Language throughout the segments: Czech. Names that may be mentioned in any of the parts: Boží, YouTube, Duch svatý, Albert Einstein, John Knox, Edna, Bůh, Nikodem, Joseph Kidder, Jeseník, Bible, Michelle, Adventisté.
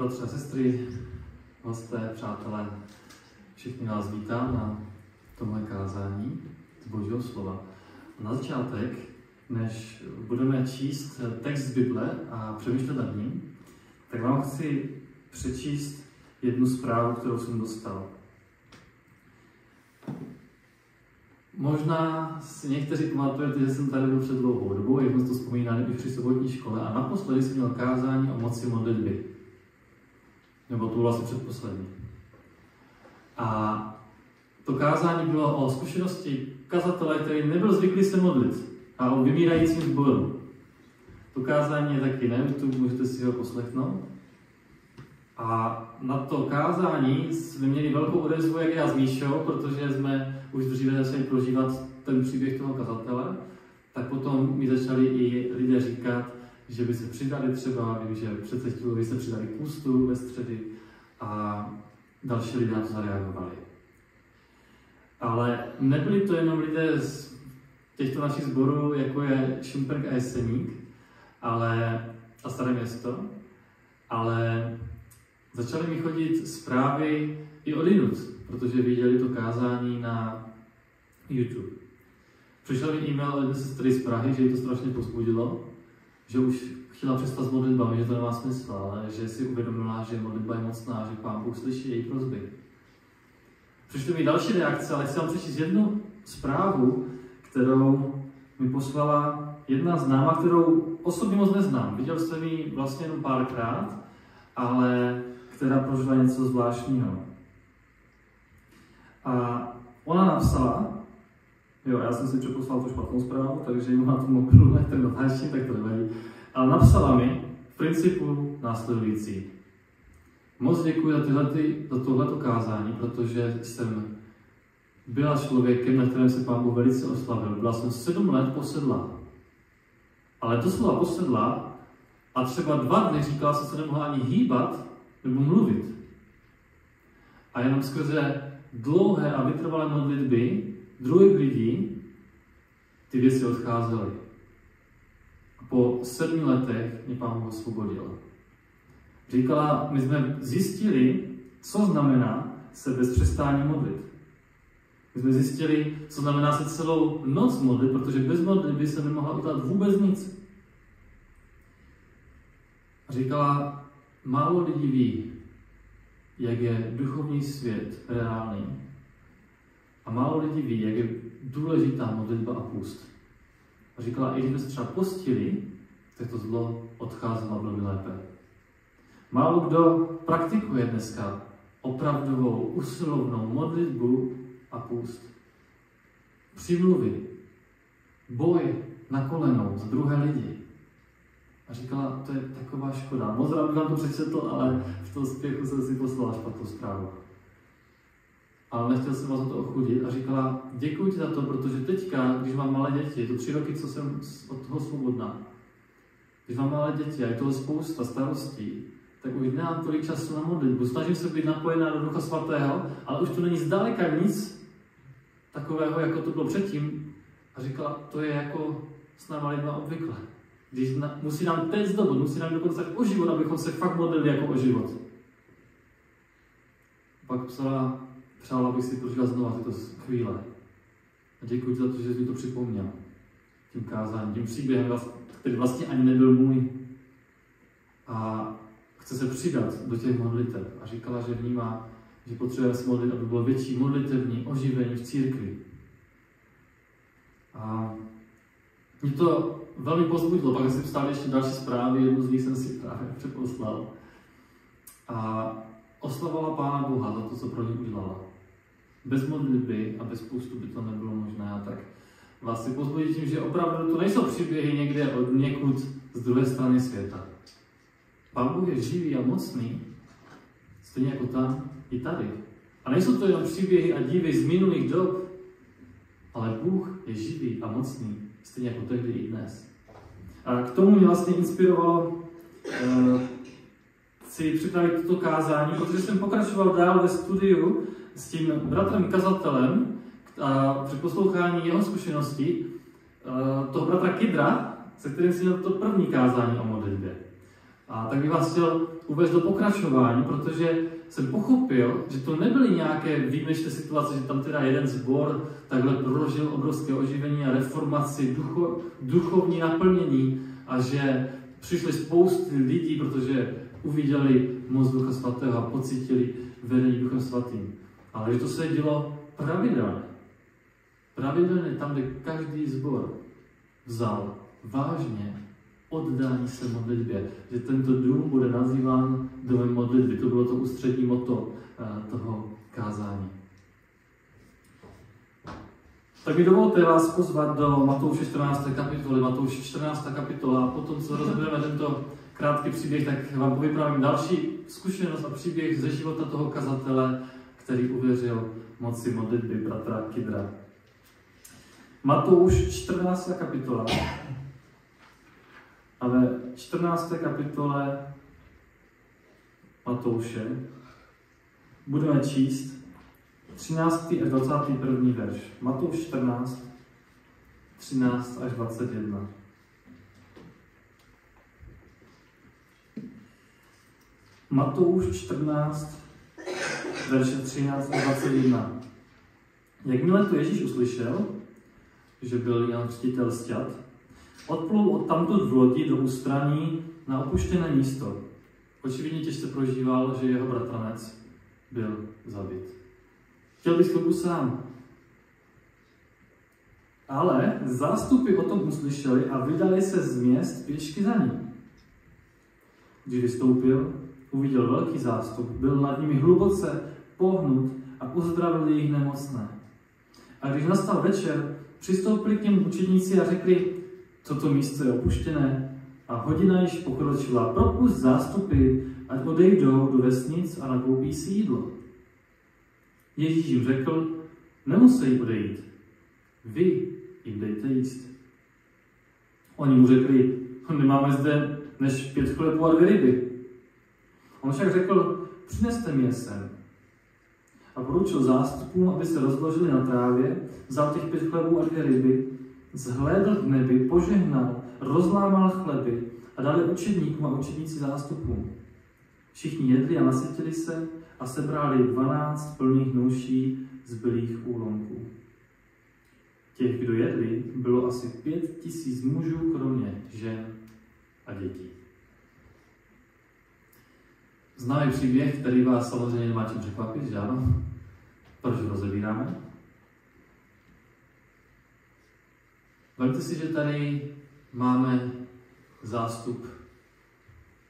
Bratři a sestry, hosté, přátelé, všichni vás vítám na tomhle kázání z Božího slova. Na začátek, než budeme číst text z Bible a přemýšlet nad ním, tak vám chci přečíst jednu zprávu, kterou jsem dostal. Možná si někteří pamatujete, že jsem tady byl před dlouhou dobou, jednou to vzpomínám i při sobotní škole a naposledy jsem měl kázání o moci modlitby. Nebo to vlastně předposlední. A to kázání bylo o zkušenosti kazatele, který nebyl zvyklý se modlit a o vymírajícím zboru. To kázání je taky na YouTube, můžete si ho poslechnout. A na to kázání jsme měli velkou odezvu, jak já s Míšou, protože jsme už dříve začali prožívat ten příběh toho kazatele, tak potom mi začali i lidé říkat, že by se přidali třeba, že přece chvíli se přidali k půstu ve středy a další lidé na to zareagovali. Ale nebyli to jenom lidé z těchto našich sborů, jako je Šumperk a Jeseník, a Staré Město, ale začaly mi chodit zprávy i odjinud, protože viděli to kázání na YouTube. Přišel mi e-mail od jedné sestry z Prahy, že jí to strašně povzbudilo, že už chtěla přestat s modlitbami, že to nemá smysl, ale že si uvědomila, že modlitba je mocná, že Pán Bůh slyší její prosby. Přišly mi další reakce, ale chci vám přečíst jednu zprávu, kterou mi poslala jedna známá, kterou osobně moc neznám. Viděl jsem ji vlastně jenom párkrát, ale která prožila něco zvláštního. A ona napsala, jo, já jsem si přeposlal tu špatnou zprávu, takže jim na tom mobilu, tak natáčím, tak to nevadí. Ale napsala mi v principu následující. Moc děkuji za tohleto kázání, protože jsem byla člověkem, na kterém se Pán Bůh velice oslavil. Byla jsem 7 let posedlá. Ale to slova posedlá a třeba 2 dny říkala jsem, se nemohla ani hýbat nebo mluvit. A jenom skrze dlouhé a vytrvalé modlitby druhých lidí ty věci odcházely. A po 7 letech mě Pán Bůh osvobodil. Říkala, my jsme zjistili, co znamená se bez přestání modlit. My jsme zjistili, co znamená se celou noc modlit, protože bez modlitby se nemohla udělat vůbec nic. A říkala, málo lidí ví, jak je duchovní svět reálný. A málo lidí ví, jak je důležitá modlitba a půst. A říkala, i když třeba postili, tak to zlo odcházelo velmi lépe. Málo kdo praktikuje dneska opravdovou, usilovnou modlitbu a půst. Přimluvy, boj na kolenou z druhé lidi. A říkala, to je taková škoda. Moc rád bych vám to přečetl, ale v tom spěchu jsem si poslala špatnou zprávu. Ale nechtěl jsem vás za to ochudit a říkala, děkuji ti za to, protože teďka, když mám malé děti, je to 3 roky, co jsem od toho svobodná, když mám malé děti a je toho spousta starostí, tak už nemám tolik času na modlitbu. Snažím se být napojená do Ducha Svatého, ale už to není zdaleka nic takového, jako to bylo předtím. A říkala, to je jako s náma lidma obvykle. Když musí nám teď zdobit, musí nám dokonce o život, abychom se fakt modlili jako o život. Pak psala, přála bych si prožila znovu tyto chvíle. A děkuji za to, že jsi mi to připomněl. Tím kázáním, tím příběhem, který vlastně ani nebyl můj. A chce se přidat do těch modlitev. A říkala, že vnímá, že potřebuje se modlit, aby bylo větší modlitevní oživení v církvi. A mě to velmi povzbudilo. Pak jsem psal ještě další zprávy, jednu z nich jsem si právě přeposlal. A oslavovala Pána Boha za to, co pro ně udělala. Bez modlitby a bez půstu by to nebylo možné, tak vás si pozbudit tím, že opravdu to nejsou příběhy někde od někud z druhé strany světa. Pán Bůh je živý a mocný, stejně jako tam i tady. A nejsou to jenom příběhy a divy z minulých dob, ale Bůh je živý a mocný, stejně jako tehdy i dnes. A k tomu mě vlastně inspirovalo si připravit toto kázání, protože jsem pokračoval dál ve studiu s tím bratrem kazatelem a při poslouchání jeho zkušeností toho bratra Kiddera, se kterým jsem měl to první kázání o modlitbě. A tak bych vás chtěl uvést do pokračování, protože jsem pochopil, že to nebyly nějaké výjimečné situace, že tam teda jeden sbor takhle prožil obrovské oživení a reformaci, duchovní naplnění a že přišly spousty lidí, protože uviděli moc Ducha Svatého a pocítili vedení Duchem Svatým. Ale že to se dělo pravidelně. Pravidelně tam, kde každý sbor vzal vážně oddání se modlitbě, že tento dům bude nazýván domem modlitby. To bylo to ústřední motto toho kázání. Tak mi dovolte vás pozvat do Matouše 14. kapitoly. Matouše 14. kapitola a potom, co rozebereme tento krátký příběh, tak vám povyprávím další zkušenost a příběh ze života toho kazatele, který uvěřil moci modlitby bratra Kiddera. Matouš 14. kapitola. A ve 14. kapitole Matouše budeme číst 13. až 21. verš. Matouš 14, 13 až 21. Matouš 14, verše 13 až 21. Jakmile to Ježíš uslyšel, že byl Jan Křtitel sťat, odplul od tamtud v lodi do ústraní na opuštěné místo. Očividně těžce prožíval, že jeho bratranec byl zabit. Chtěl být chvilku sám. Ale zástupy o tom uslyšeli a vydali se z měst pěšky za ním. Když vystoupil, uviděl velký zástup, byl nad nimi hluboce pohnut a uzdravil jejich nemocné. A když nastal večer, přistoupili k němu učedníci a řekli: co to místo je opuštěné a hodina již pokročila, propust zástupy, ať odejdou do vesnic a nakoupí si jídlo. Ježíš jim řekl: nemusí odejít, vy jim dejte jíst. Oni mu řekli: nemáme zde než 5 chlebů a 2 ryby. On však řekl: přineste mi je sem. A poručil zástupům, aby se rozložili na trávě, vzal těch 5 chlebů a 2 ryby, zhlédl k nebi, požehnal, rozlámal chleby a dali učedníkům a učedníci zástupům. Všichni jedli a nasytili se a sebrali 12 plných nůší zbylých úlomků. Těch, kdo jedli, bylo asi 5 000 mužů, kromě žen a dětí. Známý příběh, který vás samozřejmě nemá čím překvapit, že ano? Proč ho rozebíráme? Vemte si, že tady máme zástup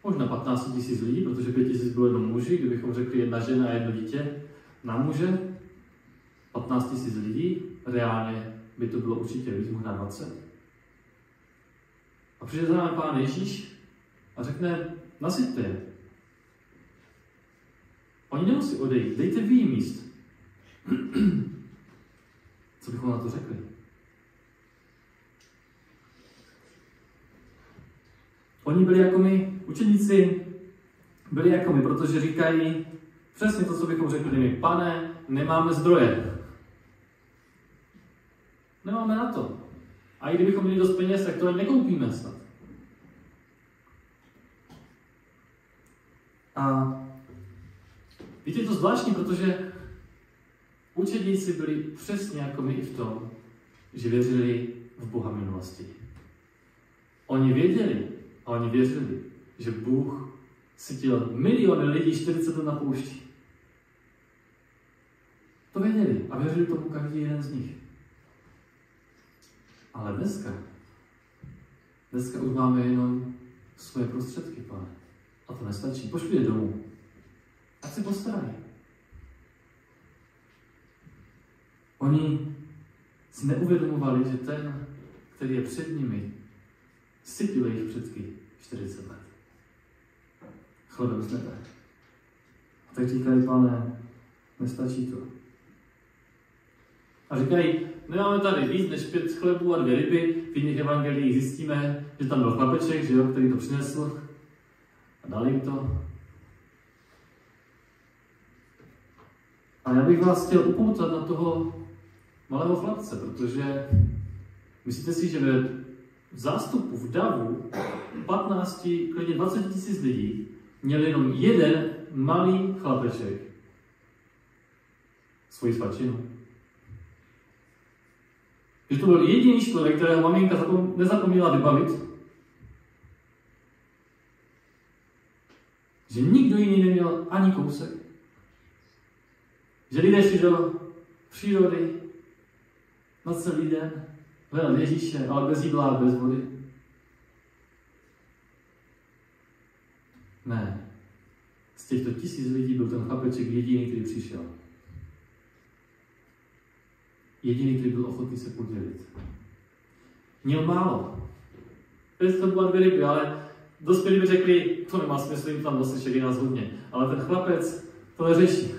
možná 15 000 lidí, protože 5 000 bylo jenom muži, kdybychom řekli jedna žena a jedno dítě na muže, 15 000 lidí, reálně by to bylo určitě víc, možná 20. A přijde za námi Pán Ježíš a řekne: nasyťte je. Oni nemusí odejít, dejte vy jim jíst. Co bychom na to řekli? Oni byli jako my, učeníci byli jako my, protože říkají přesně to, co bychom řekli my: pane, nemáme zdroje. Nemáme na to. A i kdybychom měli dost peněz, tak to ani nekoupíme snad. A víte, je to zvláštní, protože učedníci byli přesně jako my i v tom, že věřili v Boha minulosti. Oni věděli, a oni věřili, že Bůh sytil miliony lidí 40 let na poušti. To věděli a věřili tomu každý jeden z nich. Ale dneska už máme jenom svoje prostředky, pane. A to nestačí. Pošli je domů. Ať se postarají. Oni si neuvědomovali, že ten, který je před nimi, sytil jejich předky 40 let. Chlebem z nebe. A tak říkají: pane, nestačí to. A říkají: nemáme tady víc než 5 chlebů a 2 ryby. V jiných evangeliích zjistíme, že tam byl chlapeček, že jo, který to přinesl. A dali jim to. A já bych vás chtěl upoutat na toho malého chlapce, protože myslíte si, že v zástupu v davu 15, klidně 20 tisíc lidí měl jenom jeden malý chlapeček svoji svačinu. Že to byl jediný člověk, kterého maminka nezapomněla vybavit, že nikdo jiný neměl ani kousek, že lidé šli do přírody na celý den, hledat Ježíše, ale bez jídla, bez vody. Ne, z těchto 1000 lidí byl ten chlapeček jediný, který přišel. Jediný, který byl ochotný se podělit. Měl málo. To byla 2 ryby, ale dospělí by řekli, to nemá smysl, jim tam vlastně všechny nás hodně. Ale ten chlapec to neřeší.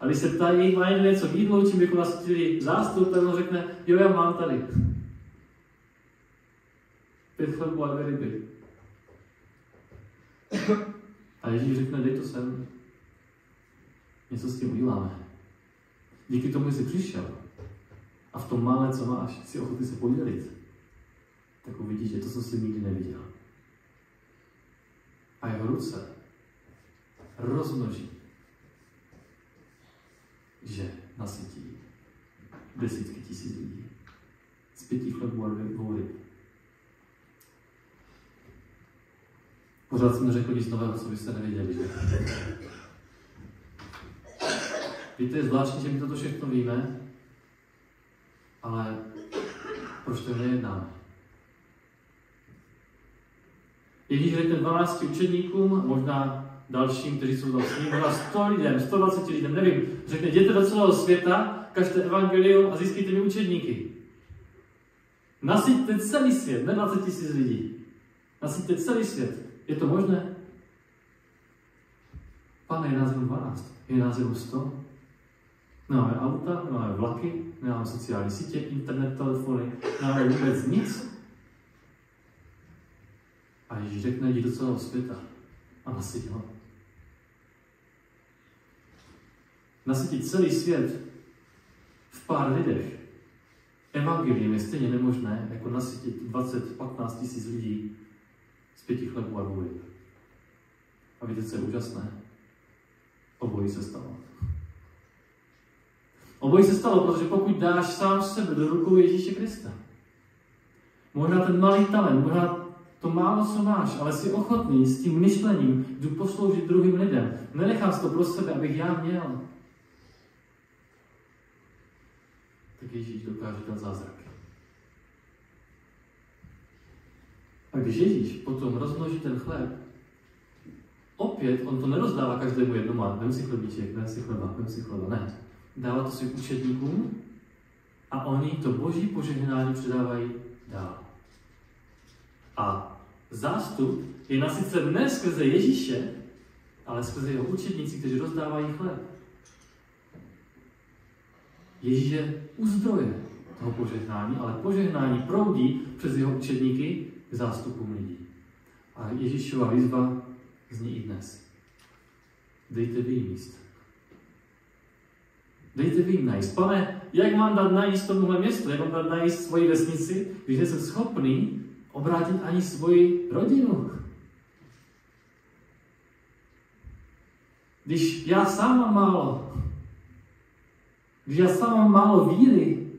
A když se ptají, má někdo něco k jídlu, čím jako nás chtěli zástup, tak on řekne, jo, já mám tady 5 chlebů a 2 ryby. A Ježíš řekne, dej to sem. Něco s tím uděláme. Díky tomu, že jsi přišel a v tom malé, co máš, jsi ochotný se podělit, tak uvidíš, že to, co jsi nikdy neviděl. A jeho ruce rozmnoží, že nasytí desítky tisíc lidí z 5 chlebů a 2 ryb. Pořád jsem neřekl nic nového, co byste nevěděli, že? Víte, je zvláštní, že my toto všechno víme, ale proč to nejednáme? Ježíš řekne 12 učedníkům, možná dalším, kteří jsou tam s ním, možná 100 lidem, 120 lidem, nevím. Řekne, jděte do celého světa, kažte evangelium a získejte mi učedníky. Nasyťte celý svět, ne 20 tisíc lidí. Nasyťte celý svět. Je to možné? Pane, je nás jenom 12, je nás jenom 100. Nemáme auta, nemáme vlaky, nemáme sociální sítě, internet, telefony, nemáme vůbec nic. A Ježíš řekne, jdi do celého světa a nasyť ho. Nasytit celý svět v pár lidech evangelium je stejně nemožné, jako nasytit 20-15 tisíc lidí z 5 chlebů a 2 ryb. A víte, co je úžasné? Obojí se stalo. Obojí se stalo, protože pokud dáš sám sebe do rukou Ježíše Krista, možná ten malý talent, možná to málo, co máš, ale jsi ochotný s tím myšlením, jdu posloužit druhým lidem. Nenechám si to pro sebe, abych já měl. Tak Ježíš dokáže dát zázrak. A když Ježíš potom rozmnoží ten chléb, opět on to nerozdává každému jednomu, a vem si chlebíček, vem si chleba, ne. Dává to svým učedníkům a oni to boží požehnání předávají dál. A zástup je nasycen ne skrze Ježíše, ale skrze jeho učedníci, kteří rozdávají chléb. Ježíš je u zdroje toho požehnání, ale požehnání proudí přes jeho učedníky k zástupům lidí. A Ježíšova výzva zní i dnes. Dejte vy jim jíst. Dejte vy jim najíst. Pane, jak mám dát najíst tomuhle městu? Jak mám dát najíst svoji vesnici, když nejsem schopný obrátit ani svoji rodinu? Když já sám mám málo, když já sám mám málo víry,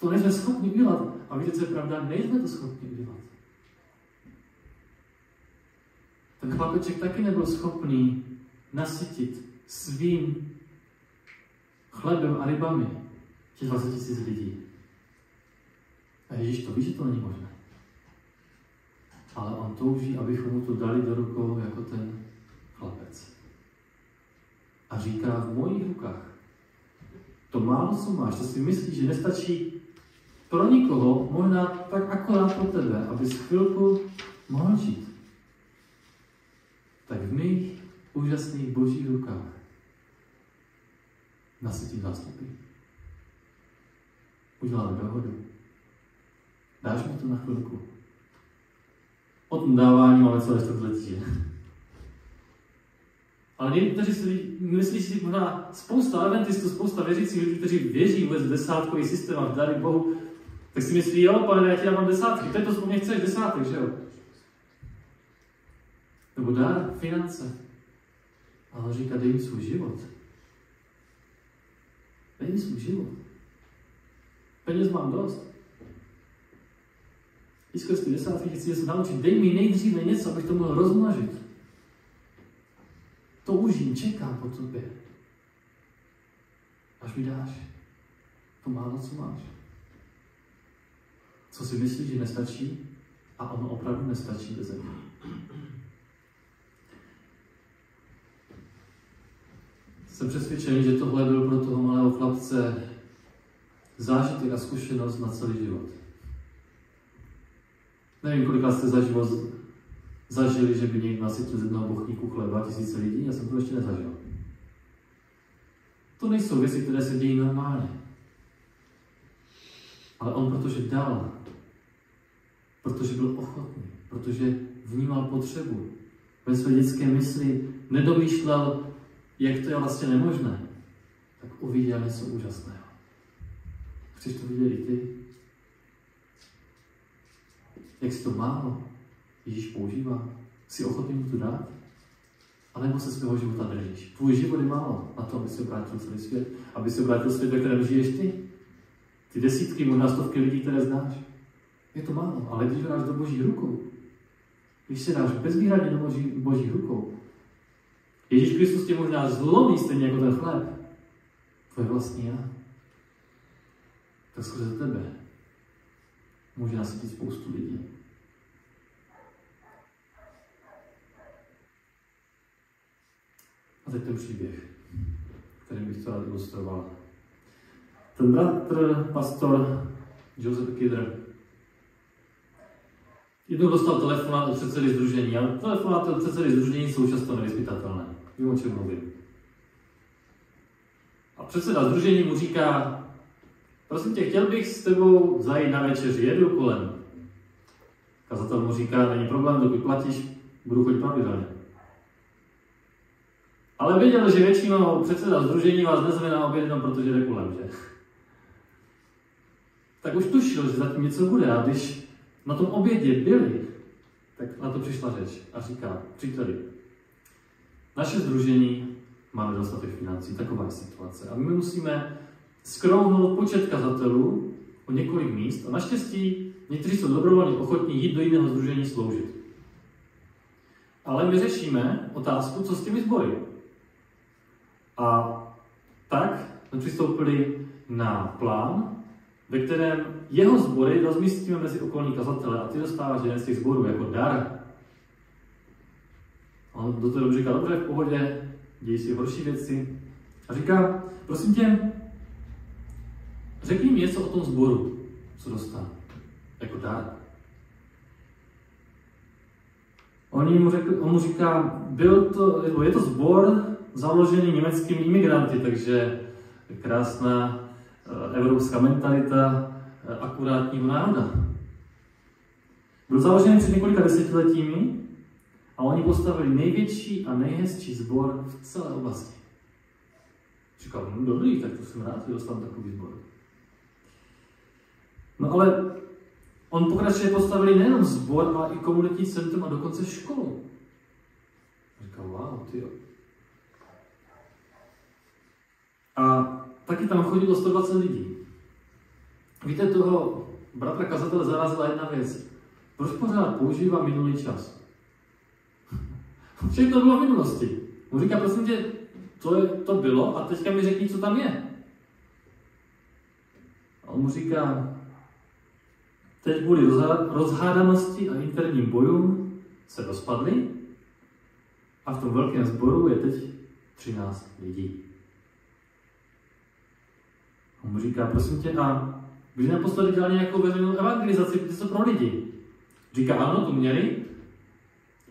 to nejsme schopni udělat. A víte, co je pravda? Nejsme to schopni udělat. Ten chlapeček taky nebyl schopný nasytit svým chlebem a rybami těch 20 tisíc lidí. A Ježíš to ví, že to není možné. Ale on touží, abychom mu to dali do rukou jako ten chlapec. A říká, v mojich rukách to málo, co máš, to si myslíš, že nestačí pro nikoho, možná tak akorát pro tebe, abys chvilku mohl žít. Tak v mých úžasných božích rukách nasytí zástupy. Uděláme dohodu. Dáš mi to na chvilku. O tom dávání máme celé 4 letí. Ale někdy, kteří si myslí, si možná spousta adventistů, spousta věřících lidí, kteří věří vůbec v desátkový systém a v dary Bohu, Tak si myslí, jo, pane, já ti dávám desátky, to je to, co mě chceš, desátek, že jo? Nebo dár, finance. A on říká, dej mi svůj život. Dej mi svůj život. Peněz mám dost. I skrz ty desátky chci něco naučit. Dej mi nejdříve něco, abych to mohl rozmnožit. Toužím, čekám po tobě. Až mi dáš to málo, co máš. Co si myslíš, že nestačí? A ono opravdu nestačí bez mě. Jsem přesvědčen, že tohle byl pro toho malého chlapce zážitek a zkušenost na celý život. Nevím, kolikrát jste zažili, že by někdo nasytil z jednoho bochníku chleba 1000 lidí, já jsem to ještě nezažil. To nejsou věci, které se dějí normálně. Ale on protože dal, protože byl ochotný, protože vnímal potřebu, ve své dětské mysli nedomýšlel, jak to je vlastně nemožné, tak uviděl něco úžasného. Chceš to vidět i ty? Jak si to málo Ježíš používá? Jsi ochotný mu to dát? A nebo se svého života držíš? Tvůj život je málo na to, aby se obrátil celý svět, aby se obrátil svět, ve kterém žiješ ty. Ty desítky, možná stovky lidí, které znáš. Je to málo, ale když dáš do Boží rukou, když se dáš bezvýhradně do Boží rukou, Ježíš Kristus tě možná zlomí stejně jako ten chléb. Tvoje vlastní já. Tak skrze tebe může nasytit spoustu lidí. A teď ten příběh, který bych to rád ilustroval. Ten bratr, pastor Joseph Kidder, jednou dostal telefonát od předsedy sdružení, ale telefonáty od předsedy sdružení jsou často nevyzpytatelné. Vím, o čem mluvím. A předseda sdružení mu říká, prosím tě, chtěl bych s tebou zajít na večeři, jedu kolem. Kazatel mu říká, není problém, dokud platíš, budu chodit pravidelně. Ale věděl, že většinou předseda sdružení vás nezve na oběd, jenom protože jde kolem, že? Tak už tušil, že zatím něco bude, a když na tom obědě byli, tak na to přišla řeč a říká, příteli, naše sdružení má nedostatek financí, taková je situace. A my musíme zkrouhnout počet kazatelů o několik míst a naštěstí někteří jsou dobrovolně ochotní jít do jiného sdružení sloužit. Ale my řešíme otázku, co s těmi sbory. A tak jsme přistoupili na plán, ve kterém jeho sbory rozmístíme mezi okolní kazatele a ty dostáváš jeden z těch sborů jako dar. A on do té doby říká, dobře, v pohodě, dějí si horší věci. A říká, prosím tě, řekni mi něco o tom sboru, co dostal jako dar. On mu říká, je to sbor založený německými imigranty, takže krásná evropská mentalita akurátního národa. Byl založen před několika desetiletími a oni postavili největší a nejhezčí sbor v celé oblasti. Říkal, no dobrý, tak to jsem rád, že dostanu takový sbor. No ale on pokračuje, postavili nejenom sbor, ale i komunitní centrum a dokonce školu. Říkal, wow, tyjo. A taky tam chodilo 120 lidí. Víte, toho bratra kazatele zarazila jedna věc. Proč pořád používá minulý čas? Všechno bylo v minulosti. On říká, prosím tě, to bylo a teďka mi řekni, co tam je. A on mu říká, teď kvůli rozhádanosti a interním bojům se rozpadli a v tom velkém sboru je teď 13 lidí. On mu říká, prosím tě, a když naposledy dělali nějakou veřejnou evangelizaci, protože jsou pro lidi. Říká, ano, to měli,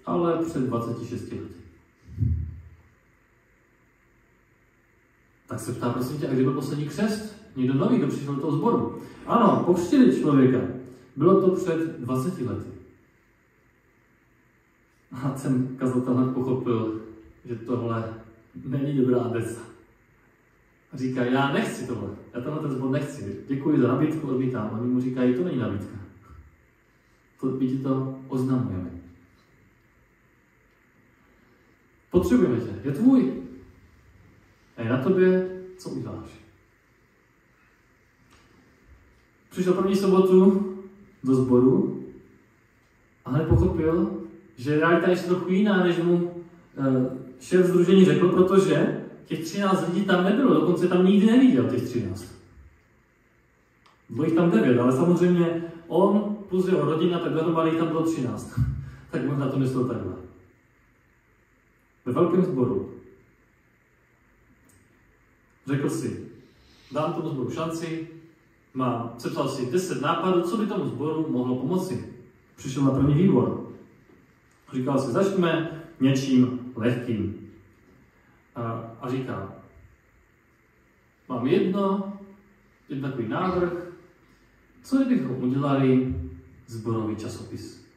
ale před 26 lety. Tak se ptá, prosím tě, a kdy byl poslední křest? Někdo nový, kdo přišel do toho sboru. Ano, pokřtili člověka. Bylo to před 20 lety. A ten kazatel pochopil, že tohle není dobrá věc. Říká, já nechci tohle, já tenhle ten zvon nechci, děkuji za nabídku, odmítám. A oni mu říkají, to není nabídka. My ti to oznamujeme. Potřebujeme tě, je tvůj. A je na tobě, co uděláš. Přišel první sobotu do sboru a hned pochopil, že realita ještě trochu jiná, než mu šéf sdružení řekl, protože těch 13 lidí tam nebylo, dokonce tam nikdy neviděl těch 13. Bylo jich tam 9, ale samozřejmě on plus jeho rodina, tak dohromady tam bylo 13. Tak možná to myslel takhle. Ve velkém sboru řekl si, dám tomu sboru šanci, sepsal si 10 nápadů, co by tomu sboru mohlo pomoci. Přišel na první výbor. Říkal si, začneme něčím lehkým. A říká, mám jeden takový návrh, co kdybychom udělali sborový časopis.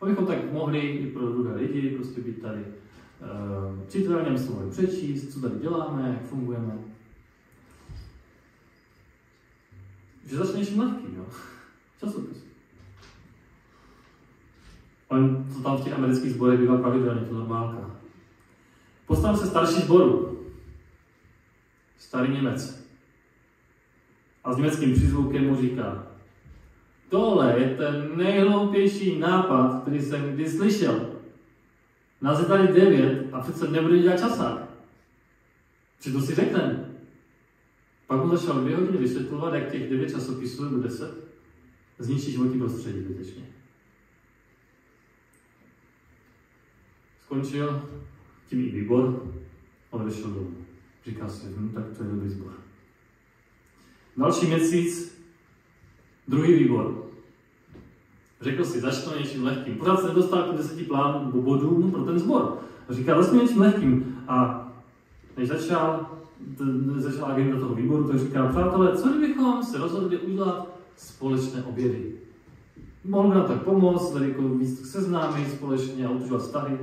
Abychom tak mohli i pro druhé lidi prostě být tady čitelně, se mohli přečíst, co tady děláme, jak fungujeme. Že začne něčím lehkým, jo? Časopis. On to tam v těch amerických sborech bývá pravidelně, to normálka. Postavil se starší sboru. Starý Němec. A s německým přízvukem mu říká, tohle je ten nejhloupější nápad, který jsem kdy slyšel. Nás je tady 9 a přece nebude dělat časák. Či to si řekneme? Pak mu začal 2 hodiny vysvětlovat, jak těch 9 časopisů nebo 10 zničí životní prostředí zbytečně. Skončil tím i výbor, odešel domů. Říká si, tak to je dobrý sbor. Další měsíc, druhý výbor. Řekl si, začnu něčím lehkým. Pořád se nedostal k 10 plánům nebo bodům pro ten sbor. Říká, začnu něčím lehkým. A než začala agenda toho výboru, tak říká, přátelé, co kdybychom se rozhodli udělat společné obědy? Mohl by nám tak pomoct, tady jako víc seznámit společně a udržovat vztahy.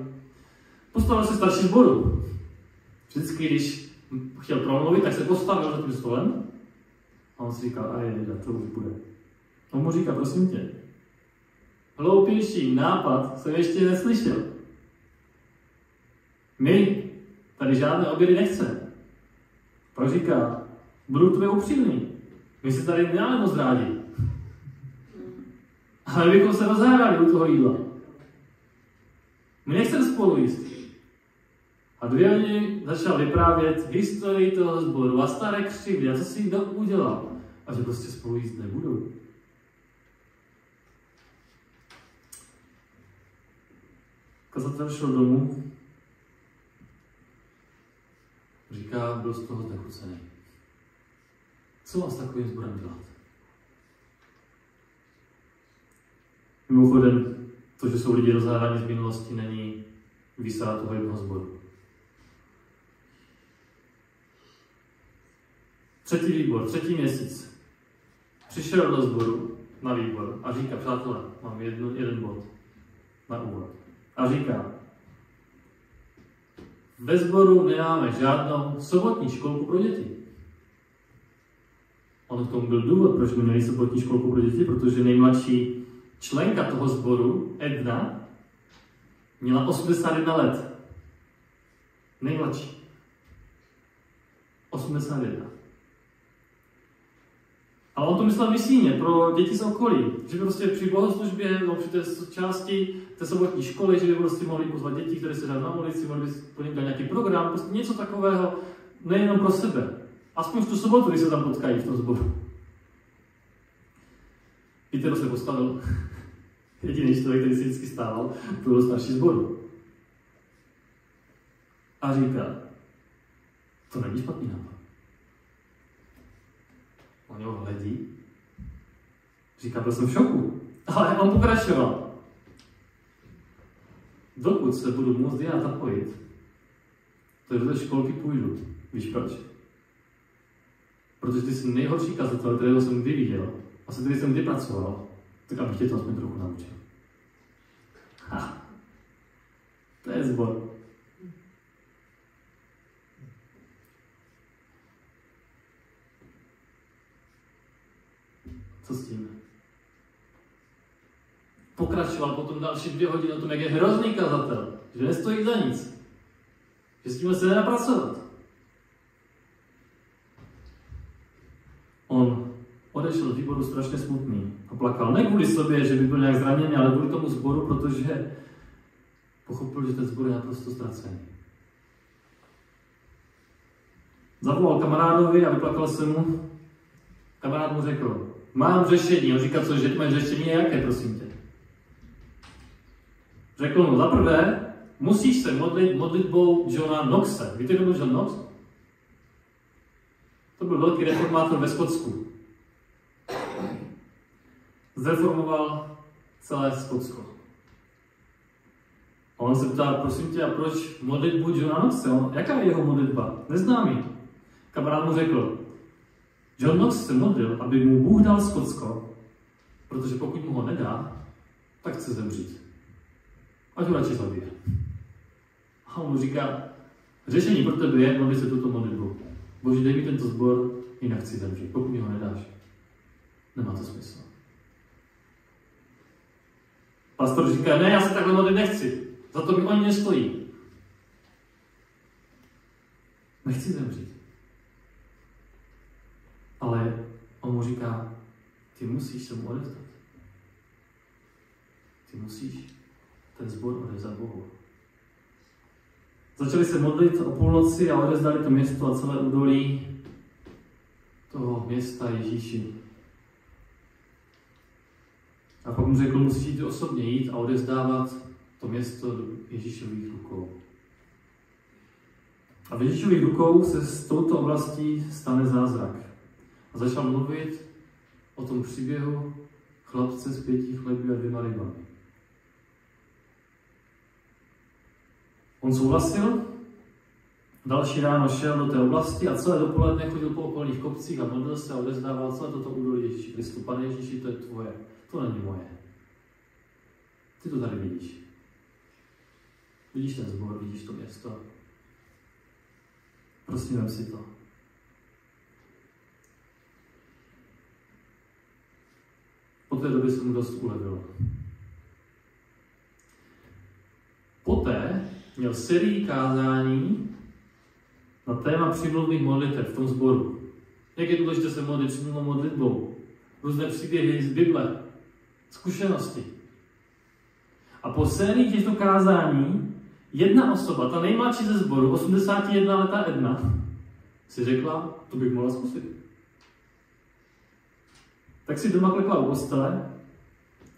Postavil se starší sboru. Vždycky, když chtěl promluvit, tak se postavil za tím stolem. A on si říkal, to už bude. On mu říká, prosím tě, hloupější nápad jsem ještě neslyšel. My tady žádné obědy nechceme. Pak říká, budu k tobě upřímný. My se tady nemáme moc rádi. Ale bychom se rozhádali u toho jídla. My nechceme spolu jíst. A 2 hodiny začal vyprávět historii toho sboru a staré křivdy a co si kdo udělal. A že prostě spolu jíst nebudou. Kazatel šel domů. Říká, byl z toho znechucený. Co vás takovým sborem dělat? Mimochodem, to, že jsou lidi rozhádáni z minulosti, není výsada toho jednoho sboru. Třetí výbor, třetí měsíc. Přišel do sboru na výbor a říká, přátelé, mám jeden bod na úvod. A říká, ve sboru nemáme žádnou sobotní školku pro děti. On k tomu byl důvod, proč my měli sobotní školku pro děti, protože nejmladší členka toho sboru, Edna, měla 81 let. Nejmladší. 81. A on to myslel misijně, pro děti z okolí, že prostě při bohoslužbě, no při té části té sobotní školy, že by prostě mohli pozvat děti, které se dají na ulici, mohli by po něm dát nějaký program, prostě něco takového, nejenom pro sebe. Aspoň v tu sobotu, když se tam potkají v tom sboru. Víte, kdo se postavil? Jediný člověk, který se vždycky stával, to byl starší sboru. A říká, to není špatný nápad. On ho hledí. Říká, byl jsem v šoku. Ale on pokračoval. Dokud se budu moct já zapojit, tak do té školky půjdu. Víš proč? Protože ty jsi nejhorší kazatel, kterého jsem kdy viděl. A se který jsem kdy pracoval, tak abych tě to aspoň trochu naučil. Ha! To je zbor. Co s tím? Pokračoval potom další 2 hodiny o tom, jak je hrozný kazatel, že nestojí za nic, že s tím se nedá pracovat. On odešel z výboru strašně smutný a plakal. Ne kvůli sobě, že by byl nějak zraněný, ale kvůli tomu sboru, protože pochopil, že ten sbor je naprosto ztracený. Zavolal kamarádovi a vyplakal se mu. Kamarád mu řekl, mám řešení. On říká, cože, ty máš řešení, jaké, prosím tě? Řekl mu, za prvé, musíš se modlit modlitbou Johna Knoxe. Víte, kdo byl John Knox? To byl velký reformátor ve Skotsku. Zreformoval celé Skotsko. A on se ptá, prosím tě, a proč modlitbu Johna Knoxe? Jaká je jeho modlitba? Neznámý. Kamarád mu řekl, John Knox se modlil, aby mu Bůh dal Skotsko, protože pokud mu ho nedá, tak chce zemřít. Ať ho radši zabije. A on mu říká, řešení pro tebe je modlit se tuto modlitbu. Bože, dej mi tento sbor, jinak chci zemřít. Pokud mi ho nedáš, nemá to smysl. Pastor říká, ne, já se takhle modlit nechci. Za to mi oni nestojí. Nechci zemřít. Ale on mu říká, ty musíš se mu odevzdat. Ty musíš ten sbor odevzdat Bohu. Začali se modlit o půlnoci a odevzdali to město a celé údolí toho města Ježíši. A pak mu řekl, musíš jít osobně jít a odevzdávat to město do Ježíšových rukou. A v Ježíšových rukou se z touto oblastí stane zázrak. A začal mluvit o tom příběhu chlapce s 5 chleby a 2 rybami. On souhlasil, další ráno šel do té oblasti a celé dopoledne chodil po okolních kopcích a modlil se a odezdával celé toto údolí Ježíši Kristu. Pane Ježíši, to je tvoje, to není moje. Ty to tady vidíš. Vidíš ten sbor, vidíš to město. Prosím, vem si to. Po té době se mu dost ulevilo. Poté měl sérii kázání na téma přímluvných modlitev v tom sboru. Jak je důležité se modlit přímluvnou modlitbou? Různé příběhy z Bible, zkušenosti. A po sérii těchto kázání jedna osoba, ta nejmladší ze sboru, 81 letá Edna, si řekla, to bych mohla zkusit. Tak si doma klekla u postele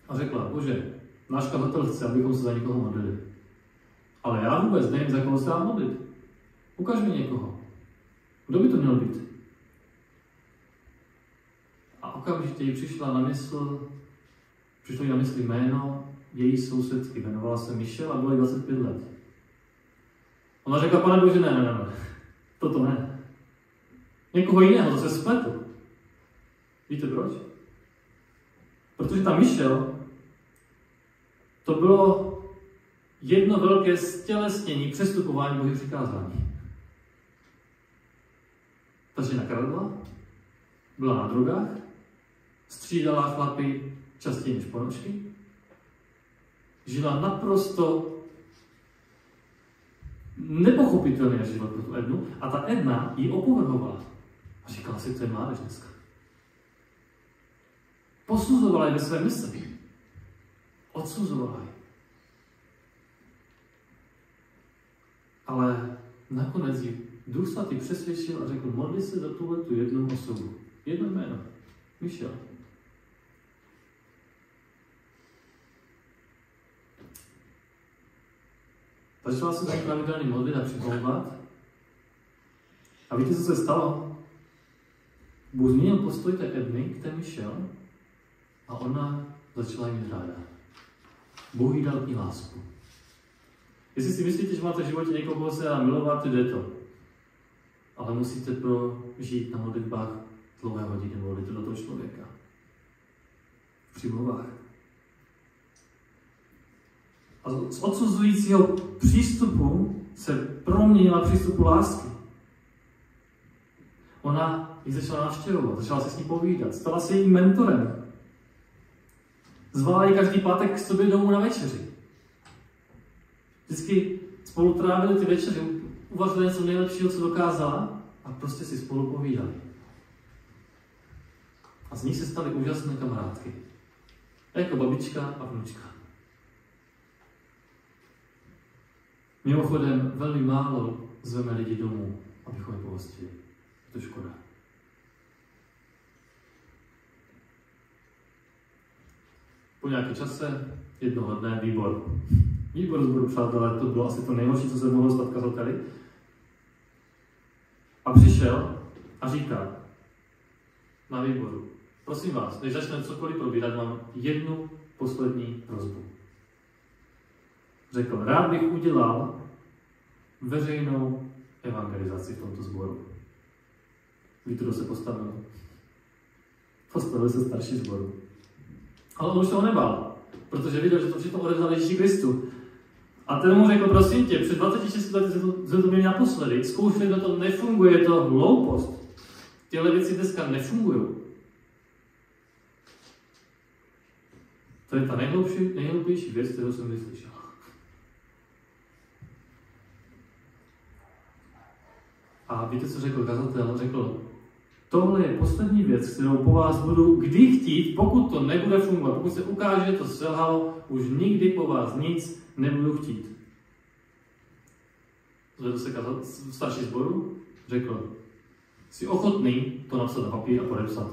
a řekla, bože, náš kazatel chce, abychom se za někoho modlili. Ale já vůbec nevím, za koho se dá modlit. Ukaž mi někoho. Kdo by to měl být? A okamžitě jí přišlo jí na mysl jméno její sousedky. Jmenovala se Michelle a bylo jí 25 let. Ona řekla, pane bože, ne, toto ne. Někoho jiného, to se spletu. Víte proč? Protože ta Michelle, to bylo jedno velké stělesnění přestupování Božího přikázání. Ta žena kradla, byla na drogách, střídala chlapy častěji než ponožky, žila naprosto nepochopitelný život pro tu Ednu a ta Edna ji opovrhovala. A říkala si, to je mládež dneska. Posuzovala ji ve své mysli. Odsuzovala ji. Ale nakonec ji Duch Svatý přesvědčil a řekl, modli se za tuhletu jednu osobu. Jedno jméno. Michelle. Začala se tak pravidelný modlit a připomínat. A víte, co se stalo? Bůh změnil postoj té Edny k té Michelle a ona začala mít ráda. Bůh jí dal k ní lásku. Jestli si myslíte, že máte v životě někoho, koho se dá milovat, jde to. Ale musíte prožít na modlitbách dlouhé hodiny, modlit do toho člověka. V přímluvách. A z odsuzujícího přístupu se proměnila přístupu lásky. ona ji začala navštěvovat, začala se s ní povídat, stala se jejím mentorem. Zvala ji každý pátek k sobě domů na večeři. Vždycky spolu trávili ty večeře, uvařili něco nejlepšího, co dokázala, a prostě si spolu povídali. A z nich se staly úžasné kamarádky. Jako babička a vnučka. Mimochodem, velmi málo zveme lidi domů, abychom je pohostili. To je škoda. Po nějaké čase, jednoho dne, výbor zboru, přátelé, to bylo asi to nejhorší, co se mohlo stát kazateli. A přišel a říká na výboru: prosím vás, než začneme cokoliv probírat, mám jednu poslední prosbu. Řekl: rád bych udělal veřejnou evangelizaci v tomto sboru. Víte, kdo se postavil? Postavil se starší sboru. Ale on už toho nebál, protože viděl, že to všechno odevzdal Ježíši Kristu. A ten mu řekl: prosím tě, před 26 lety jsme to měli naposledy, zkoušeli, to nefunguje, je to hloupost. Tyhle věci dneska nefungují. To je ta nejhloupější věc, kterou jsem vyslyšel. A víte, co řekl kazatel? Řekl: tohle je poslední věc, kterou po vás budu kdy chtít, pokud to nebude fungovat. Pokud se ukáže, že to selhalo, už nikdy po vás nic nebudu chtít. Zvedl se kazatel v starší sboru, řekl: jsi ochotný to napsat na papír a podepsat?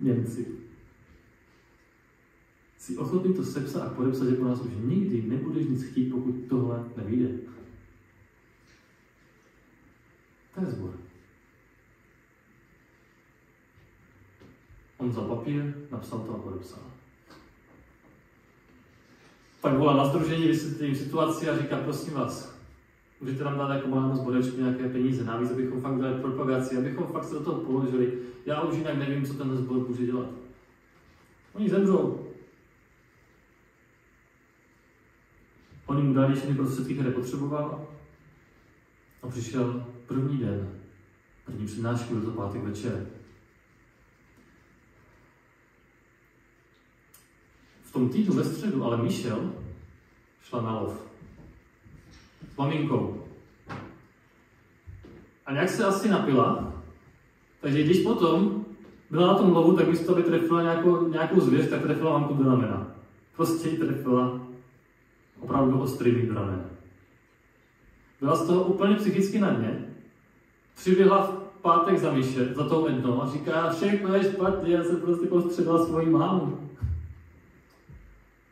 Němci. Jsi ochotný to sepsat a podepsat, že po nás už nikdy nebudeš nic chtít, pokud tohle nevyjde. To je zbor. On vzal papír, napsal to a podepsal. Pak volá na sdružení, vysvětlím situaci a říká: prosím vás, můžete nám dát jako malá z bodečku nějaké peníze navíc, abychom fakt dali propagaci, abychom fakt se do toho položili. Já už jinak nevím, co ten sbor může dělat. Oni zemřou. Oni mu dali všechny prostředky, které potřeboval, a přišel první den, první přednášku, byl to pátek večer. V tom týdnu ve středu ale Michelle šla na lov s maminkou. A nějak se asi napila, takže když potom byla na tom lovu, tak místo aby trefila nějakou zvěř, tak trefila mamku do ramena. Prostě ji trefila opravdu ostrými do ramena. Byla z toho úplně psychicky na dně. Přiběhla v pátek za tou Ednou a říká: všechno je špatně, já jsem prostě postředila svoji mámu.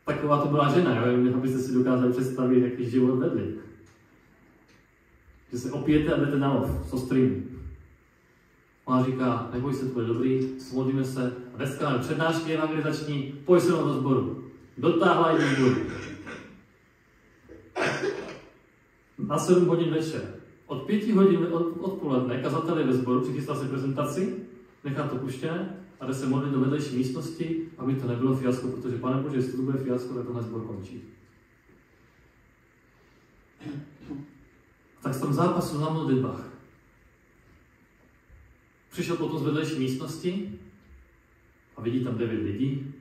Taková to byla žena, jo? Abyste si dokázali představit, jaký život vedli. Že se opijete a jdete na lov s ostrými. Ona říká: neboj se, to bude dobrý, modlíme se a dneska máme přednášky evangelizační, pojď se do sboru. Dotáhla ji do sboru. Na 7 hodin večer. Od 5 hodin odpoledne kazatel je ve sboru, přichystal si prezentaci, nechá to puštěné a jde se modlit do vedlejší místnosti, aby to nebylo fiasko, protože Pane Bože, jestli to bude fiasko, tak tenhle sbor končí. Tak jsem zápasil na modlitbách. Přišel potom z vedlejší místnosti a vidí tam 9 lidí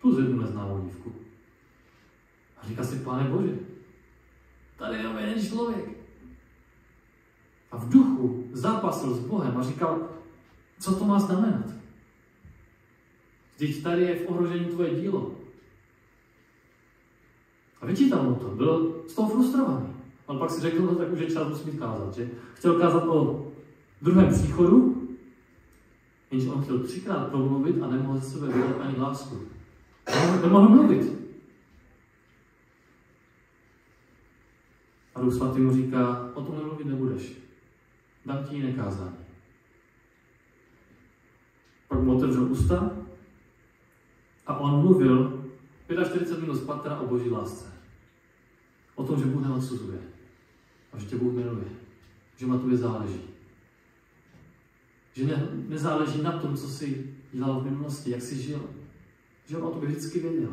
plus jednu neznámou dívku. A říká si: Pane Bože, tady je jenom jeden člověk. A v duchu zápasil s Bohem a říkal: co to má znamenat? Vždyť tady je v ohrožení tvoje dílo. A vyčítal mu to, byl z toho frustrovaný. On pak si řekl: no tak už je čas, musím kázat, že? Chtěl kázat o druhém příchodu, jenže on chtěl 3krát promluvit a nemohl ze sebe vydat ani hlásku. Nemohl mluvit. A Duch Svatý mu říká: o tom nemluvit nebudeš. Dám ti jiné kázání. Pak mu otevřel ústa a on mluvil 45 minut z patra o Boží lásce. O tom, že Bůh neodsuzuje. A že tě Bůh miluje. Že na tobě záleží. Že nezáleží na tom, co jsi dělal v minulosti, jak jsi žil. Že on o tobě vždycky věděl.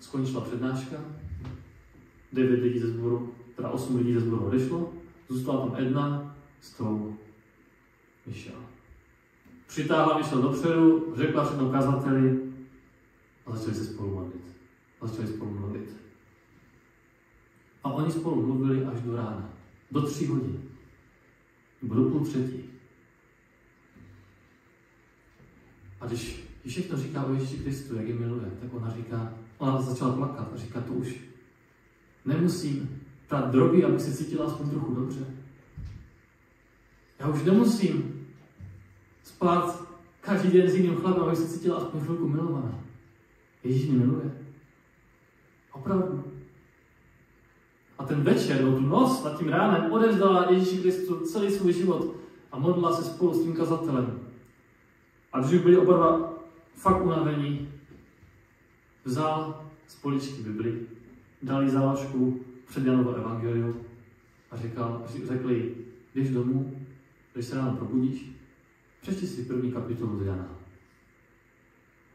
Skončila přednáška, 9 lidí ze sboru teda 8 lidí ze sboru odešlo, zůstala tam Edna s tou Michelle. Přitáhla Michelle dopředu, řekla všechno kazateli a začali se spolu modlit. A oni spolu mluvili až do rána, do 3 hodin, nebo do 2:30. A když všechno říká o Ježíši Kristu, jak je miluje, tak ona říká, ona začala plakat a říká, to už nemusím prát drogy, abych se cítila aspoň trochu dobře. Já už nemusím spát každý den s jiným chlapem, abych se cítila aspoň chvilku milovaná. Ježíš mě miluje. Opravdu. A ten večer, nebo tu noc, nad tím ránem, odevzdala Ježíši Kristu celý svůj život a modlila se spolu s tím kazatelem. A když byli oba dva fakt unavení, vzal z poličky Bibli, dal jí záložku před Janovo evangelium a řekl jí, jdeš domů, když se ráno probudíš, přečti si 1. kapitolu z Jana.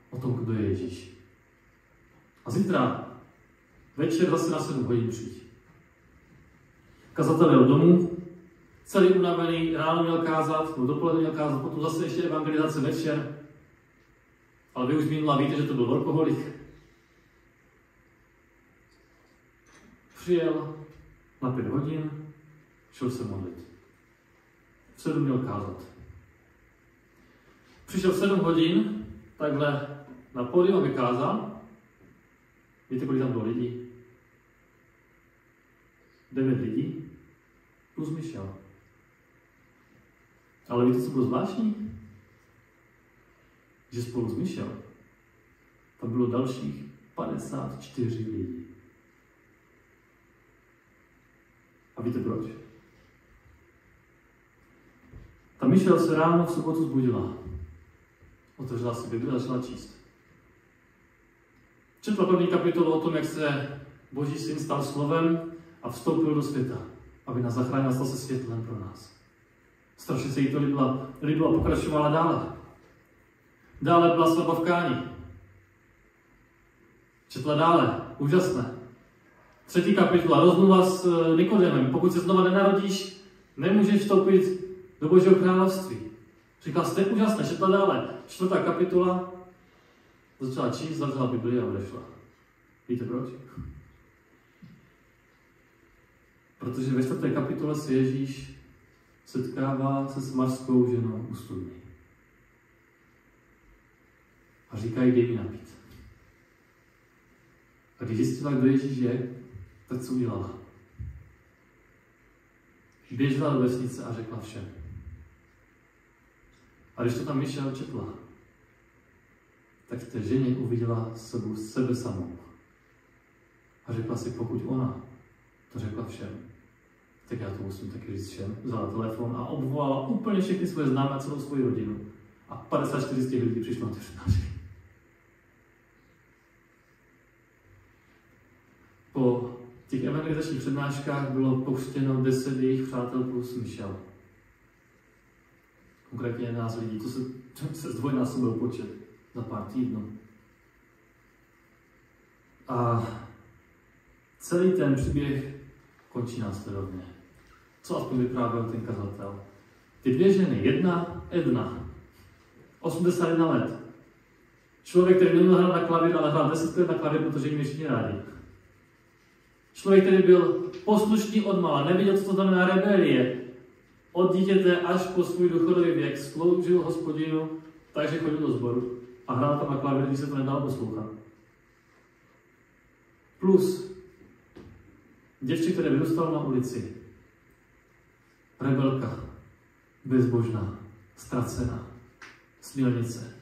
O tom, kdo je Ježíš. A zítra večer zase na 7 hodin přijď. Kazatel jel domů, celý unavený, ráno měl kázat, dopoledne měl kázat, potom zase ještě evangelizace večer. Ale vy už minula víte, že to byl alkoholik. Přijel na 5 hodin, šel se modlit. V 7 měl kázat. Přišel 7 hodin, takhle na pódium a vykázal. Víte, kolik tam bylo lidí? 9 lidí plus Michelle. Ale víte, co bylo zvláštní? Že spolu s Michelle tam bylo dalších 54 lidí. A víte proč? Ta Michelle se ráno v sobotu zbudila. Otevřela si Bibli a začala číst. Četla 1. kapitolu o tom, jak se Boží syn stal slovem a vstoupil do světa, aby nás zachránil a stal se světlem pro nás. Strašně se jí to líbilo a pokračovala dále. Dále byla svatba v Káni. Četla dále, úžasné. 3. kapitola, rozmluva s Nikodemem. Pokud se znova nenarodíš, nemůžeš vstoupit do Božího království. Říkala, jste úžasné, četla dále. 4. kapitola, začala číst, zavřela Biblii a odešla. Víte proč? Protože ve 4. kapitole se Ježíš setkává se samařskou ženou u studny. A říká jí, dej mi napít. A když zjistila, kdo Ježíš je, tak co udělala? Běžela do vesnice a řekla všem. A když to tam Michelle četla, tak v té ženě uviděla sebe samou. A řekla si, pokud ona to řekla všem, tak já to musím taky říct všem. Vzala telefon a obvolala úplně všechny svoje známé, celou svoji rodinu. A 54 z těch lidí přišlo na ty přednášky. Po těch evangelizačních přednáškách bylo pokřtěno 10 jejich přátel plus Michelle. Konkrétně 11 lidí, to se zdvojnásobil počet za pár týdnů. A celý ten příběh končí následovně. Co aspoň vyprávěl ten kazatel? Ty 2 ženy, Edna, 81 let. Člověk, který neměl hrát na klavír, ale hrál 10 let na klavír, protože jim všichni rádi. Člověk, který byl poslušný odmala, nevěděl, co to znamená rebelie. Od dítěte až po svůj důchodový věk sloužil Hospodinu, takže chodil do sboru a hrál tam na klavír, když se to nedalo poslouchat. Plus děvče, které vyrůstalo na ulici. Rebelka, bezbožná, ztracená, smělnice.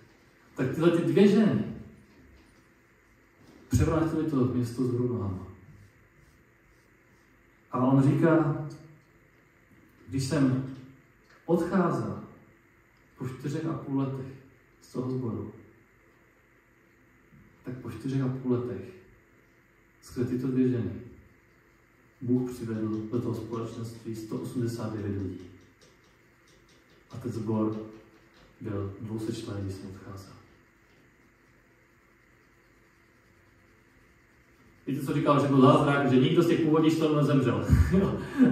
Tak tyhle 2 ženy převrátily to město z nohama. A on říká, když jsem odcházel po 4,5 letech z toho sboru, tak po 4,5 letech skrze tyto 2 ženy Bůh přivedl do toho společenství 189 lidí. A ten sbor byl 200 členů, když jsem odcházel. Víte, co říkal, že byl zázrak, že nikdo z těch původních členů nezemřel.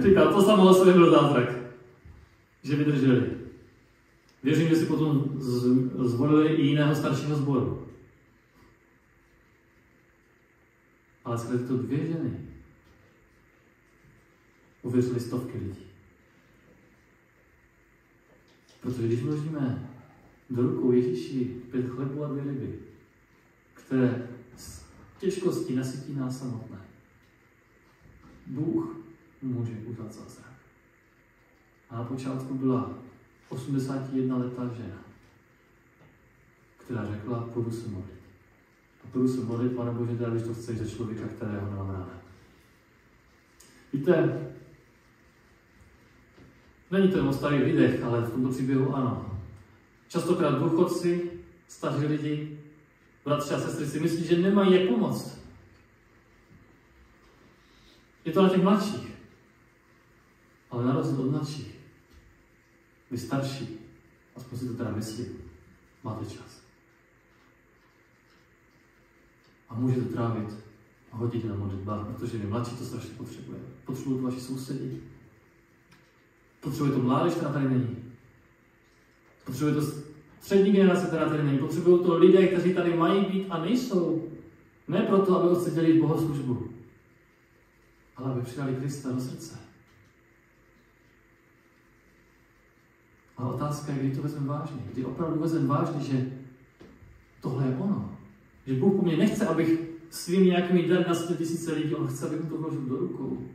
Říkal, to samo o sobě byl zázrak, že vydrželi. Věřím, že si potom zvolili i jiného staršího sboru. Ale skrze to dvě ženy uvěřili stovky lidí. Protože když vložíme do rukou Ježíši 5 chlebů a 2 ryby, které s těžkostí nasytí nás samotné, Bůh může udělat zázrak. A na počátku byla 81letá žena, která řekla, půjdu se modlit. A půjdu se modlit, Pane Bože, když to chceš ze člověka, kterého nemám ráda. Víte, není to jenom starý výdech, ale v tomto příběhu ano. Častokrát důchodci, staří lidi, bratři a sestry si myslí, že nemají jak pomoct. Je to na těch mladších. Ale na rozdíl od mladších, vy starší, aspoň si to teda myslím, máte čas. A můžete trávit hodiny na modlitbách, protože vy mladší to strašně potřebujete. Potřebují to vaši sousedí. Potřebuje to mládež, která tady není. Potřebuje to střední generace, která tady není. Potřebují to lidé, kteří tady mají být a nejsou. Ne proto, aby odseděli bohoslužbu, ale aby přidali Krista do srdce. A otázka je, kdy to vezmeme vážně. Kdy opravdu vezmeme vážně, že tohle je ono. Že Bůh po mně nechce, abych svým nějakými dary na 100 000 lidí, on chce, abych mu to vložil do rukou.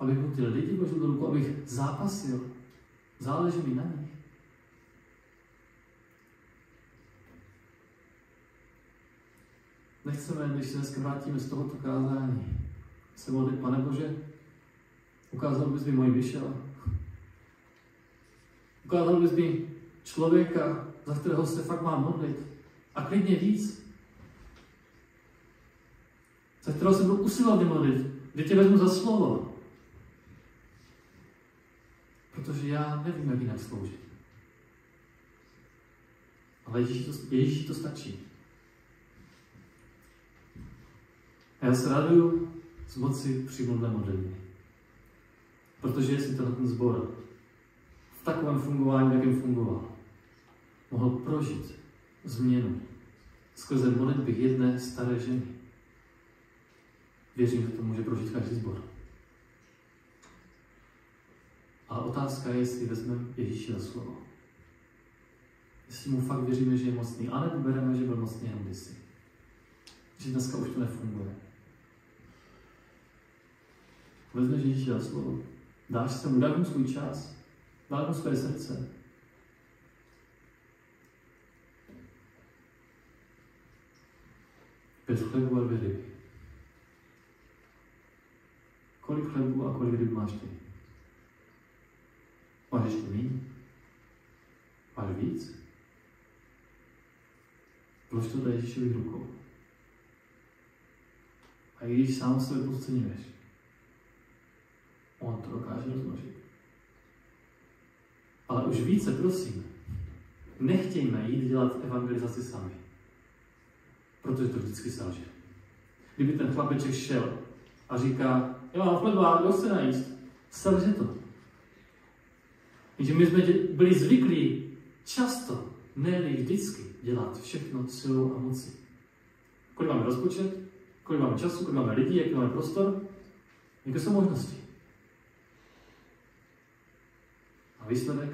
Abych mu ty lidi vložil do rukou, abych zápasil. Záleží mi na nich. Nechceme, když se dneska vrátíme z tohoto kázání, se modlit, Pane Bože, ukázal bys mi moji Michelle. Ukázal bys mi člověka, za kterého se fakt mám modlit. A klidně víc. Za kterého se budu usilovat modlit, kdy tě vezmu za slovo. Protože já nevím, jak jinak sloužit. Ale Ježíši to stačí. A já se raduju z moci přímluvné modlitby. Protože jestli tenhle ten sbor v takovém fungování, jakým fungoval, mohl prožít změnu skrze modlitby jedné staré ženy, věřím, že to může prožít každý sbor. Ale otázka je, jestli vezmeme Ježíši za slovo. Jestli mu fakt věříme, že je mocný, anebo bereme, že byl mocný jenom kdysi. Že dneska už to nefunguje. Vezmeš Ježíši za slovo, dáš se mu, dáš mu svůj čas, dáš mu své srdce. Bez chlebu a dvě ryby. Kolik chlebu a kolik ryb máš ty? Máš ještě míň? Máš víc? Proč to dá Ježíšových rukou? A i když sám sebe podceňuješ, on to dokáže rozmnožit. Ale už více, prosím, nechtějme jít dělat evangelizaci sami. Protože to vždycky selže. Kdyby ten chlapeček šel a říká, já mám chleba, kdo chce najíst, selže to. Takže my jsme byli zvyklí často, ne-li vždycky, dělat všechno silou a mocí. Kolik máme rozpočet, kolik máme času, kolik máme lidí, jaký máme prostor, jaké jsou možnosti. A výsledek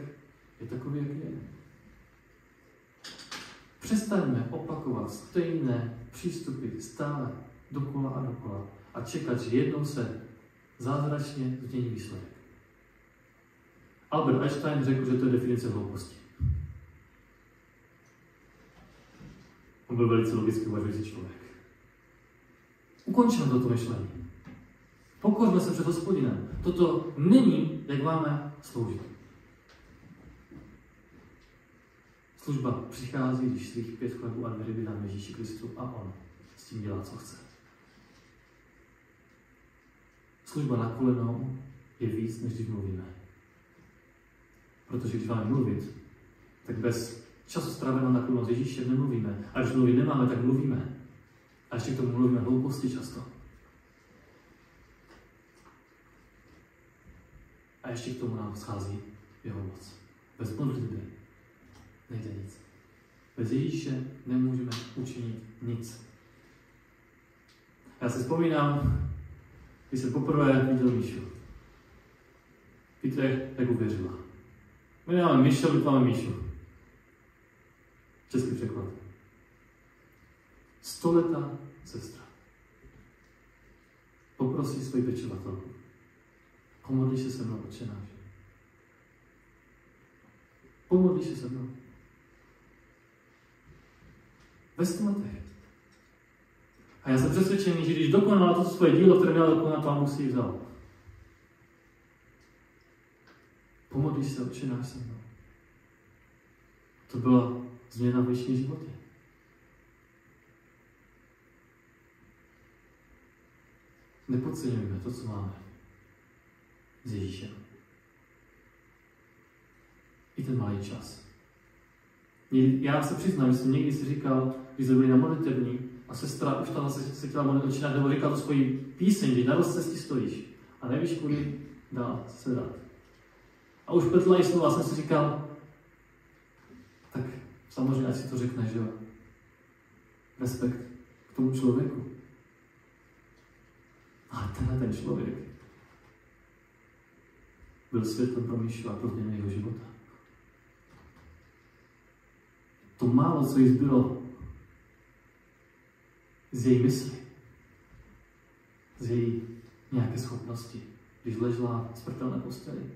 je takový, jaký je. Přestaňme opakovat stejné přístupy stále dokola a čekat, že jednou se zázračně změní výsledek. Albert Einstein řekl, že to je definice hlouposti. On byl velice logicky uvažující člověk. Ukončeme toto myšlení. Pokořme se před Hospodinem. Toto není, jak máme sloužit. Služba přichází, když svých 5 chlebů a 2 ryby dáme Ježíši Kristu a on s tím dělá, co chce. Služba na kolenou je víc, než když mluvíme. Protože když máme mluvit, tak bez času stráveného na kolenou s Ježíšem nemluvíme. A když mluvit nemáme, tak mluvíme. A ještě k tomu mluvíme hlouposti často. A ještě k tomu nám schází jeho moc. Bez modlitby nejde nic. Bez Ježíše nemůžeme učinit nic. Já si vzpomínám, když jsem poprvé viděl Míšu. Víte, jak uvěřila. My nemáme Michelle, my máme Míšu. Český překlad. Stoletá sestra poprosí svoji pečovatelku. Pomodlíš se se mnou, Otče náš. Pomodlíš se se mnou. Ve 100 letech. A já jsem přesvědčený, že když dokonala to svoje dílo, které měla dokonat, Pán musí vzal. Pomodlíš se, Otče náš, se mnou. To byla změna v jejím životě. Nepodceňujeme to, co máme s Ježíšem. I ten malý čas. Já se přiznám, že jsem někdy si říkal, když jsme byli na modlitevní a sestra už tam se chtěla modlit, nebo říkala to svoji píseň, kdy na rozcestí stojíš a nevíš, kudy dál sedat. A už petla i slova, jsem si říkal, tak samozřejmě, ať si to řekne, že jo. Respekt k tomu člověku. Ale tenhle ten člověk byl světlem pro Míšu a pro změnu jeho života. To málo, co jí zbylo z její mysli, z její nějaké schopnosti, když ležela v smrtelné posteli.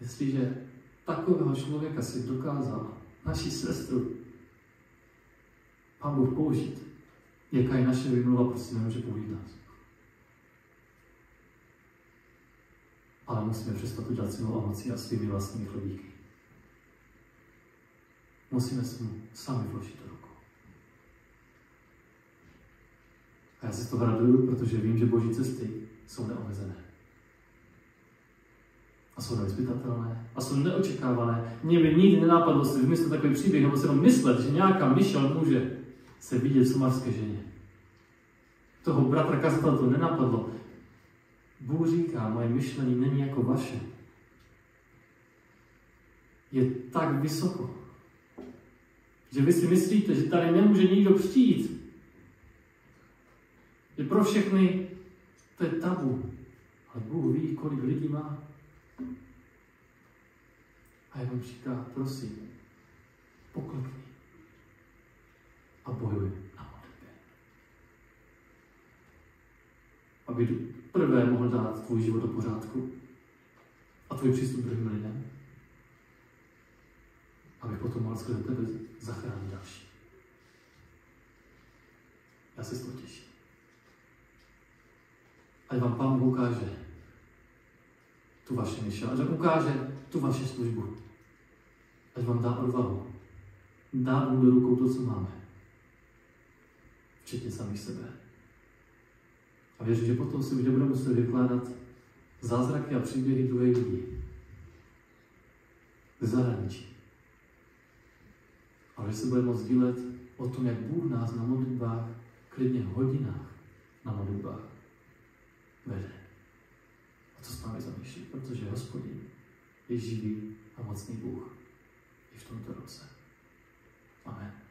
Jestliže takového člověka si dokázala naši sestru Pán Bůh použít, jaká je naše vymluva, prostě nemůže použít nás. Ale musíme přestat udělat silou emocí a svými vlastními chlebíky. Musíme si mu sami vložit do rukou. A já si to raduju, protože vím, že Boží cesty jsou neomezené. A jsou nevyzpytatelné. A jsou neočekávané. Mně by nikdy nenápadlo si vymyslet takový příběh, nebo si jenom myslet, že nějaká Michelle může se vidět v somarské ženě. Toho bratra kazatele to nenapadlo. Bůh říká, moje myšlení není jako vaše. Je tak vysoko, že vy si myslíte, že tady nemůže nikdo přijít. Je pro všechny, to je tabu. Ale Bůh ví, kolik lidí má. A já vám říká, prosím, poklekni. A bojuj na modlitbě. Aby prvé mohl dát tvůj život do pořádku a tvůj přístup druhým lidem. Aby potom mohl skrze tebe zachránit další. Já se z toho těším. Ať vám Pán Bůh ukáže tu vaše myšle. Ať vám ukáže tu vaši službu. Ať vám dá odvahu. Dá mu do rukou to, co máme. Včetně samých sebe. A věřím, že potom si už nebudeme muset vykládat zázraky a příběhy druhých lidí. Ze zahraničí. Ale že se bude moct sdílet o tom, jak Bůh nás na modlitbách, klidně hodinách na modlitbách vede. A co s námi zamýšlí, protože Hospodin je živý a mocný Bůh i v tomto roce. Amen.